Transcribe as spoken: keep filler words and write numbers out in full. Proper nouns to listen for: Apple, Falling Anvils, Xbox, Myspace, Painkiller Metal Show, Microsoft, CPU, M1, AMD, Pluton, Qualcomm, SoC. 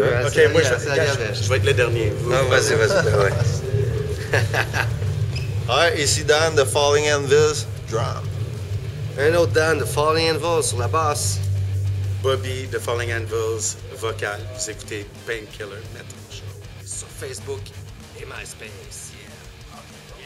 Hein? Ok, moi je, je, je vais être le dernier. Vous. Non, vas-y, vas-y. Ouais. Alright, ici Dan de Falling Anvils, drum. Un autre Dan de Falling Anvils sur la basse. Bobby de Falling Anvils, vocal. Vous écoutez Painkiller Metal Show sur Facebook et MySpace. Yeah.